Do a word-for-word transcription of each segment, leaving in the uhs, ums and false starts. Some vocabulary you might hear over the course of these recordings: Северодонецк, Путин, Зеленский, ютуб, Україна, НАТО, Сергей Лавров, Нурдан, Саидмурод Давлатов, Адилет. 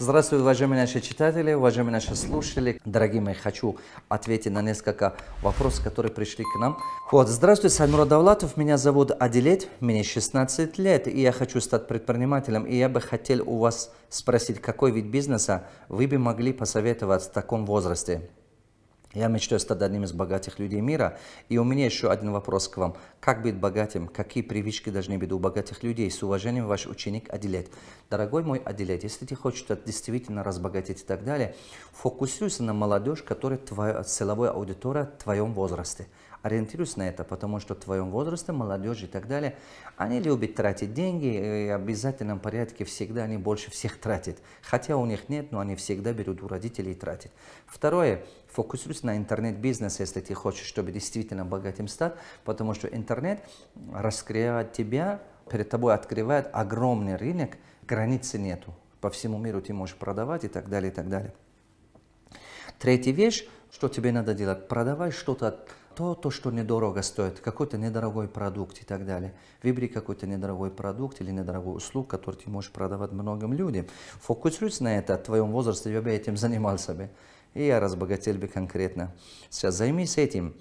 Здравствуйте, уважаемые наши читатели, уважаемые наши слушатели. Дорогие мои, хочу ответить на несколько вопросов, которые пришли к нам. Вот, здравствуйте, Саидмурод Давлатов, меня зовут Адилет, мне шестнадцать лет, и я хочу стать предпринимателем, и я бы хотел у вас спросить, какой вид бизнеса вы бы могли посоветовать в таком возрасте? Я мечтаю стать одним из богатых людей мира, и у меня еще один вопрос к вам. Как быть богатым? Какие привычки должны быть у богатых людей? С уважением, ваш ученик Адилет. Дорогой мой Адилет, если ты хочешь действительно разбогатеть и так далее, фокусируйся на молодежь, которая твоя целевая аудитория в твоем возрасте. Ориентируйся на это, потому что в твоем возрасте молодежь и так далее, они любят тратить деньги, и в обязательном порядке всегда они больше всех тратят. Хотя у них нет, но они всегда берут у родителей и тратят. Второе, фокусируйся на интернет-бизнесе, если ты хочешь, чтобы действительно богатым стать, потому что интернет раскрывает тебя, перед тобой открывает огромный рынок, границы нету. По всему миру ты можешь продавать и так далее, и так далее. Третья вещь, что тебе надо делать, продавай что-то, то, то, что недорого стоит, какой-то недорогой продукт и так далее. Выбери какой-то недорогой продукт или недорогую услугу, который ты можешь продавать многим людям. Фокусируйся на это, в твоем возрасте я бы этим занимался бы. И я разбогател бы конкретно. Сейчас займись этим.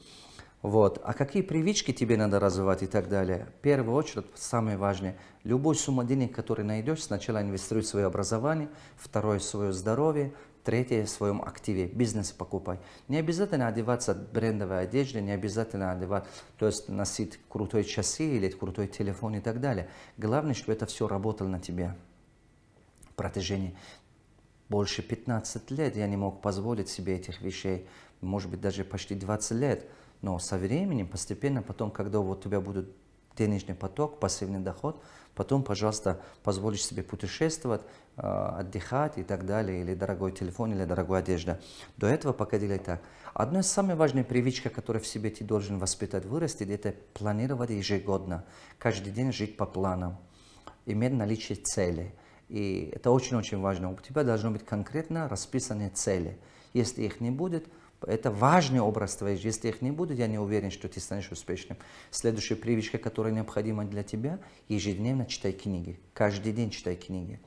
Вот. А какие привычки тебе надо развивать и так далее? В первую очередь, самое важное, любую сумму денег, которую найдешь, сначала инвестируй в свое образование, второе – свое здоровье, третье – в своем активе, бизнес покупай. Не обязательно одеваться в брендовой одежде, не обязательно одевать, то есть носить крутые часы или крутой телефон и так далее. Главное, чтобы это все работало на тебя в протяжении больше пятнадцати лет. Я не мог позволить себе этих вещей, может быть, даже почти двадцать лет. Но со временем, постепенно, потом, когда вот у тебя будет денежный поток, пассивный доход, потом, пожалуйста, позволишь себе путешествовать, отдыхать и так далее, или дорогой телефон, или дорогая одежда. До этого пока делай так. Одна из самых важных привычек, которую в себе ты должен воспитать, вырастить, это планировать ежегодно, каждый день жить по планам, иметь наличие цели. И это очень-очень важно. У тебя должны быть конкретно расписанные цели. Если их не будет, это важный образ твоей жизни. Если их не будет, я не уверен, что ты станешь успешным. Следующая привычка, которая необходима для тебя, ежедневно читай книги. Каждый день читай книги.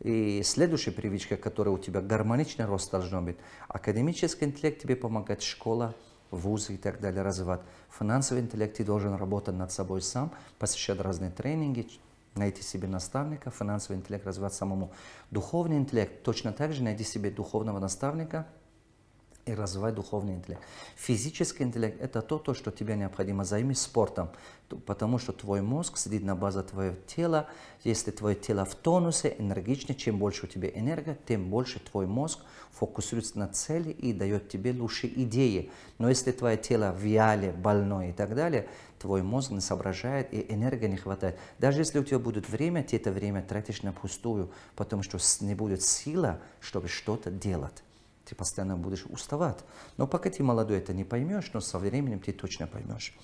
И следующая привычка, которая у тебя гармоничный рост должен быть. Академический интеллект тебе помогает, школа, вузы и так далее развивать. Финансовый интеллект ты должен работать над собой сам, посещать разные тренинги, найти себе наставника, финансовый интеллект развивать самому. Духовный интеллект, точно так же найди себе духовного наставника, и развивай духовный интеллект. Физический интеллект – это то, то, что тебе необходимо. Займись спортом, потому что твой мозг сидит на базе твоего тела. Если твое тело в тонусе, энергично, чем больше у тебя энергии, тем больше твой мозг фокусируется на цели и дает тебе лучшие идеи. Но если твое тело вялое, больное и так далее, твой мозг не соображает и энергии не хватает. Даже если у тебя будет время, ты это время тратишь на пустую, потому что не будет силы, чтобы что-то делать. Ты постоянно будешь уставать. Но пока ты молодой, это не поймешь, но со временем ты точно поймешь.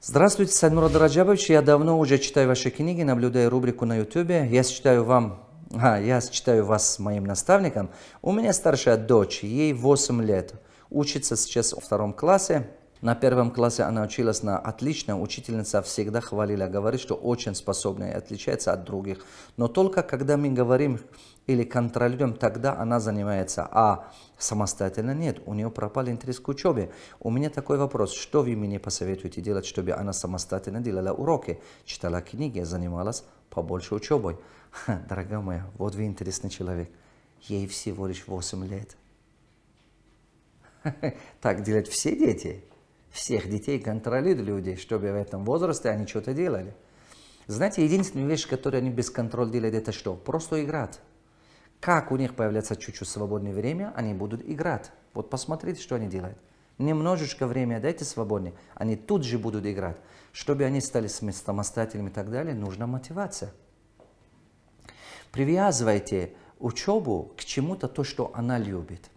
Здравствуйте, Саидмурод Раджабович. Я давно уже читаю ваши книги, наблюдаю рубрику на ютубе. Я считаю вам... а, я считаю вас с моим наставником. У меня старшая дочь, ей восемь лет. Учится сейчас во втором классе. На первом классе она училась на отлично, учительница всегда хвалила, говорит, что очень способная и отличается от других. Но только когда мы говорим или контролируем, тогда она занимается, а самостоятельно нет, у нее пропал интерес к учебе. У меня такой вопрос, что вы мне посоветуете делать, чтобы она самостоятельно делала уроки, читала книги, занималась побольше учебой? Ха, дорогая моя, вот вы интересный человек, ей всего лишь восемь лет. Так делают все дети. Всех детей контролируют люди, чтобы в этом возрасте они что-то делали. Знаете, единственная вещь, которую они без контроля делают, это что? Просто играть. Как у них появляется чуть-чуть свободное время, они будут играть. Вот посмотрите, что они делают. Немножечко времени дайте свободное, они тут же будут играть. Чтобы они стали самостоятельными и так далее, нужна мотивация. Привязывайте учебу к чему-то, то, что она любит.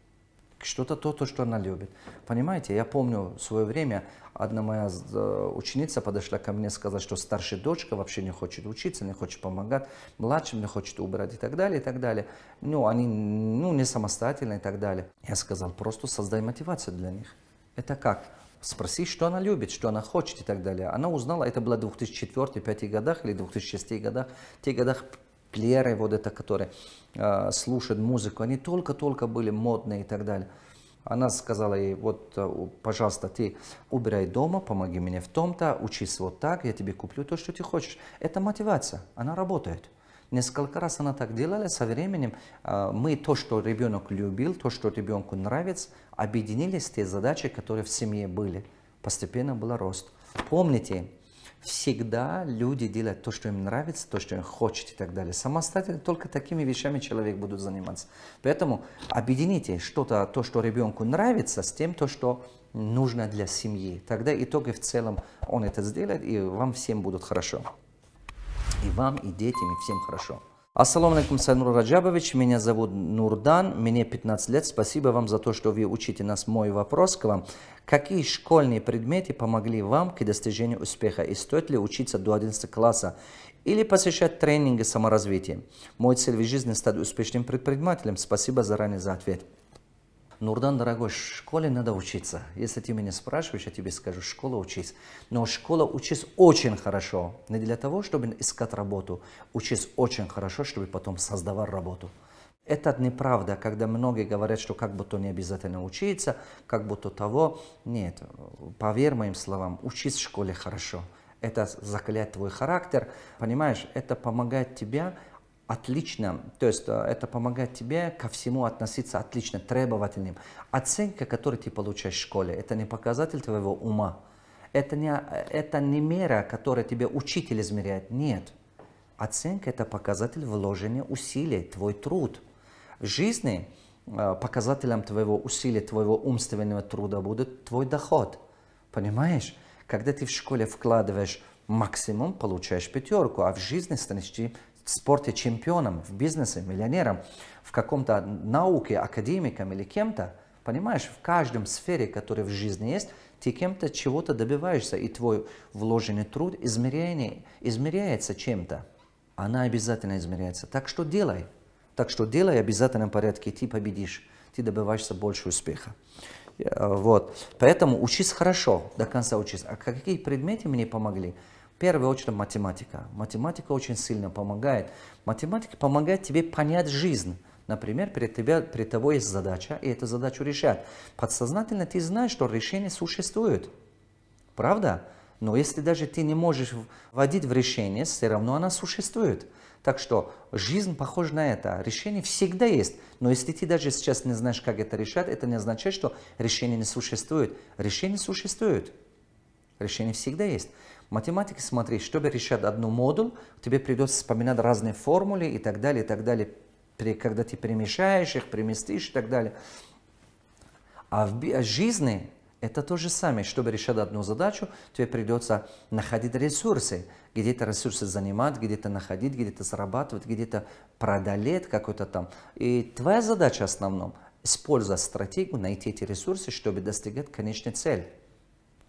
Что-то то, то, что она любит. Понимаете, я помню в свое время, одна моя ученица подошла ко мне и сказала, что старшая дочка вообще не хочет учиться, не хочет помогать, младшим не хочет убрать и так далее, и так далее. Ну, они ну, не самостоятельные и так далее. Я сказал, просто создай мотивацию для них. Это как? Спроси, что она любит, что она хочет и так далее. Она узнала, это было в две тысячи четвёртом — две тысячи пятом годах или две тысячи шестом годах, в тех годах клеры, вот это, которые э, слушают музыку, они только-только были модные и так далее. Она сказала ей: вот, пожалуйста, ты убирай дома, помоги мне в том-то, учись вот так, я тебе куплю то, что ты хочешь. Это мотивация, она работает. Несколько раз она так делала, со временем мы то, что ребенок любил, то, что ребенку нравится, объединились те задачи, которые в семье были. Постепенно был рост. Помните, всегда люди делают то, что им нравится, то, что им хочет и так далее. Самостоятельно только такими вещами человек будет заниматься. Поэтому объедините что-то, то, что ребенку нравится, с тем, то, что нужно для семьи. Тогда итоги в целом он это сделает, и вам всем будет хорошо. И вам, и детям, и всем хорошо. Ассаламу алейкум, Саидмурод Раджабович. Меня зовут Нурдан, мне пятнадцать лет. Спасибо вам за то, что вы учите нас. Мой вопрос к вам. Какие школьные предметы помогли вам к достижению успеха? И стоит ли учиться до одиннадцатого класса? Или посещать тренинги саморазвития? Мой цель в жизни – стать успешным предпринимателем. Спасибо заранее за ответ. Нурдан, дорогой, в школе надо учиться. Если ты меня спрашиваешь, я тебе скажу, школа учись. Но школа учись очень хорошо. Не для того, чтобы искать работу. Учись очень хорошо, чтобы потом создавать работу. Это неправда, когда многие говорят, что как будто не обязательно учиться, как будто того. Нет, поверь моим словам, учись в школе хорошо. Это закаляет твой характер, понимаешь, это помогает тебе. Отлично, то есть это помогает тебе ко всему относиться отлично, требовательным. Оценка, которую ты получаешь в школе, это не показатель твоего ума. Это не, это не мера, которую тебе учитель измеряет. Нет. Оценка – это показатель вложения усилий, твой труд. В жизни показателем твоего усилия, твоего умственного труда будет твой доход. Понимаешь? Когда ты в школе вкладываешь максимум, получаешь пятерку, а в жизни станешь ты в спорте чемпионом, в бизнесе миллионером, в каком-то науке академиком или кем-то, понимаешь, в каждом сфере, которая в жизни есть, ты кем-то чего-то добиваешься, и твой вложенный труд измерение, измеряется чем-то. Она обязательно измеряется. Так что делай. Так что делай в обязательном порядке, ты победишь, ты добиваешься больше успеха. Вот. Поэтому учись хорошо, до конца учись. А какие предметы мне помогли? В первую очередь математика. Математика очень сильно помогает. Математика помогает тебе понять жизнь. Например, перед, тебя, перед тобой есть задача, и эту задачу решать. Подсознательно ты знаешь, что решение существует. Правда? Но если даже ты не можешь вводить в решение, все равно она существует. Так что жизнь похожа на это. Решение всегда есть. Но если ты даже сейчас не знаешь, как это решать, это не означает, что решение не существует. Решение существует. Решение всегда есть. В математике, смотри, чтобы решать одну модуль, тебе придется вспоминать разные формулы и так далее, и так далее, когда ты перемешаешь их, переместишь и так далее. А в жизни это то же самое. Чтобы решать одну задачу, тебе придется находить ресурсы. Где-то ресурсы занимать, где-то находить, где-то зарабатывать, где-то преодолеть какой-то там. И твоя задача в основном – использовать стратегию, найти эти ресурсы, чтобы достигать конечной цели.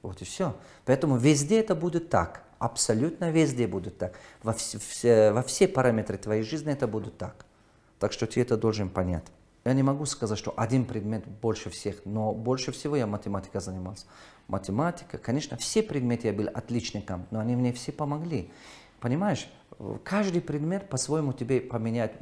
Вот и все. Поэтому везде это будет так. Абсолютно везде будет так. Во все, все, во все параметры твоей жизни это будет так. Так что ты это должен понять. Я не могу сказать, что один предмет больше всех, но больше всего я математикой занимался. Математика, конечно, все предметы я был отличником, но они мне все помогли. Понимаешь, каждый предмет по-своему тебе поменяет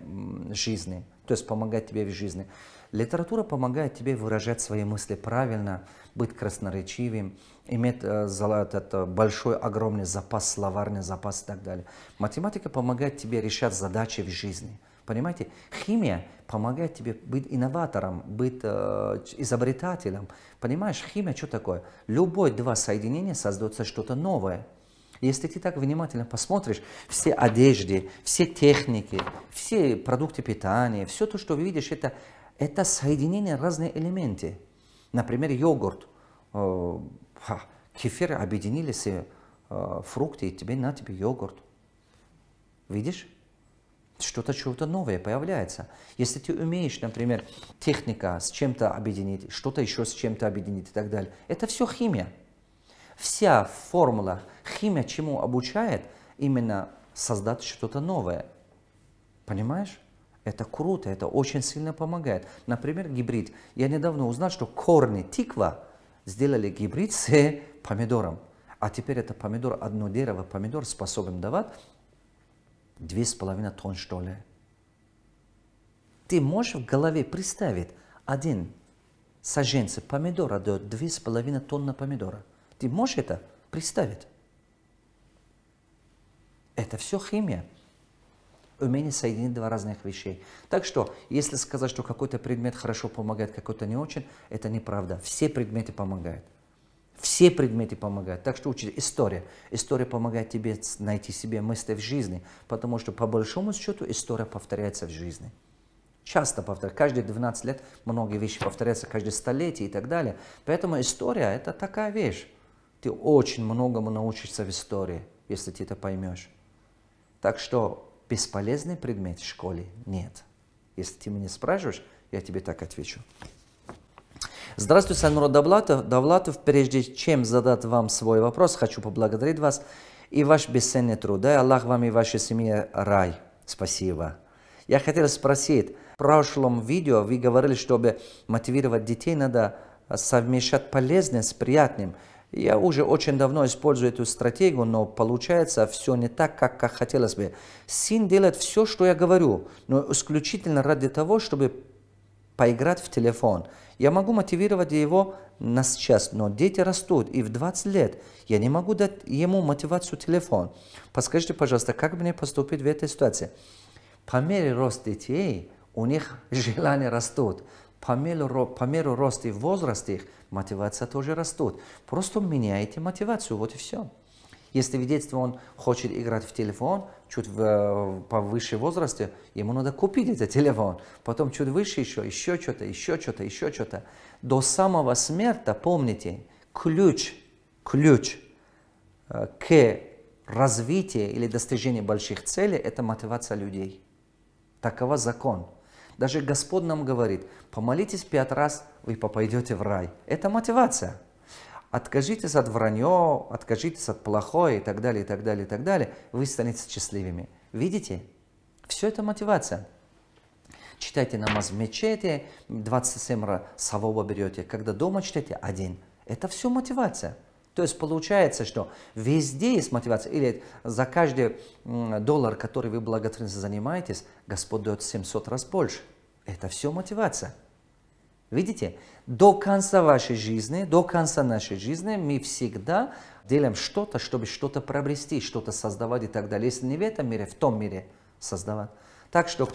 жизни, то есть помогает тебе в жизни. Литература помогает тебе выражать свои мысли правильно, быть красноречивым, иметь этот большой, огромный запас, словарный запас и так далее. Математика помогает тебе решать задачи в жизни. Понимаете, химия помогает тебе быть инноватором, быть э, изобретателем. Понимаешь, химия что такое? Любое два соединения создается что-то новое. Если ты так внимательно посмотришь, все одежды, все техники, все продукты питания, все то, что видишь, это... Это соединение разных элементов. Например, йогурт, кефир объединились, фрукты, и тебе на тебе йогурт. Видишь? Что-то, чего-то новое появляется. Если ты умеешь, например, техника с чем-то объединить, что-то еще с чем-то объединить и так далее. Это все химия. Вся формула, химия чему обучает, именно создать что-то новое. Понимаешь? Это круто, это очень сильно помогает. Например, гибрид. Я недавно узнал, что корни тыква сделали гибрид с помидором. А теперь это помидор, одно дерево помидор способен давать две с половиной тонн, что ли. Ты можешь в голове представить один саженец помидора до две с половиной тонны помидора? Ты можешь это представить? Это все химия. Умение соединить два разных вещей. Так что, если сказать, что какой-то предмет хорошо помогает, какой-то не очень, это неправда. Все предметы помогают. Все предметы помогают. Так что учить история. История помогает тебе найти себе место в жизни, потому что, по большому счету, история повторяется в жизни. Часто повторяется. Каждые двенадцать лет многие вещи повторяются, каждое столетие и так далее. Поэтому история – это такая вещь. Ты очень многому научишься в истории, если ты это поймешь. Так что бесполезный предмет в школе нет. Если ты меня спрашиваешь, я тебе так отвечу. Здравствуйте, Саидмурод Давлатов. Прежде чем задать вам свой вопрос, хочу поблагодарить вас и ваш бесценный труд. Дай Аллах вам и вашей семье рай. Спасибо. Я хотел спросить, в прошлом видео вы говорили, чтобы мотивировать детей, надо совмещать полезное с приятным. Я уже очень давно использую эту стратегию, но получается все не так, как, как хотелось бы. Сын делает все, что я говорю, но исключительно ради того, чтобы поиграть в телефон. Я могу мотивировать его на сейчас, но дети растут, и в двадцать лет я не могу дать ему мотивацию телефон. Подскажите, пожалуйста, как мне поступить в этой ситуации? По мере роста детей у них желания растут. По меру, по меру роста и возраста их мотивация тоже растет. Просто меняйте мотивацию, вот и все. Если в детстве он хочет играть в телефон, чуть в, повыше возрасте, ему надо купить этот телефон. Потом чуть выше еще, еще что-то, еще что-то, еще что-то. До самого смерти, помните, ключ, ключ к развитию или достижению больших целей – это мотивация людей. Такова закон. Даже Господь нам говорит, помолитесь пять раз, вы попадете в рай. Это мотивация. Откажитесь от вранья, откажитесь от плохого и так далее, и так далее, и так далее. Вы станете счастливыми. Видите? Все это мотивация. Читайте намаз в мечети, двадцать семь раз саваба берете. Когда дома читаете, один. Это все мотивация. То есть получается, что везде есть мотивация. Или за каждый доллар, который вы благотворительно занимаетесь, Господь дает семьсот раз больше. Это все мотивация. Видите? До конца вашей жизни, до конца нашей жизни мы всегда делаем что-то, чтобы что-то приобрести, что-то создавать и так далее. Если не в этом мире, в том мире создавать. Так что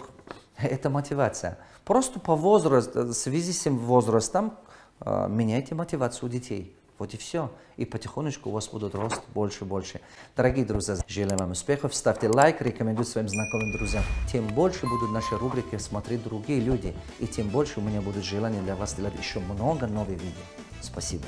это мотивация. Просто по возрасту, в связи с возрастом меняйте мотивацию детей. Вот и все. И потихонечку у вас будут рост больше и больше. Дорогие друзья, желаю вам успехов. Ставьте лайк, рекомендуйте своим знакомым друзьям. Тем больше будут наши рубрики смотреть другие люди. И тем больше у меня будет желание для вас делать еще много новых видео. Спасибо.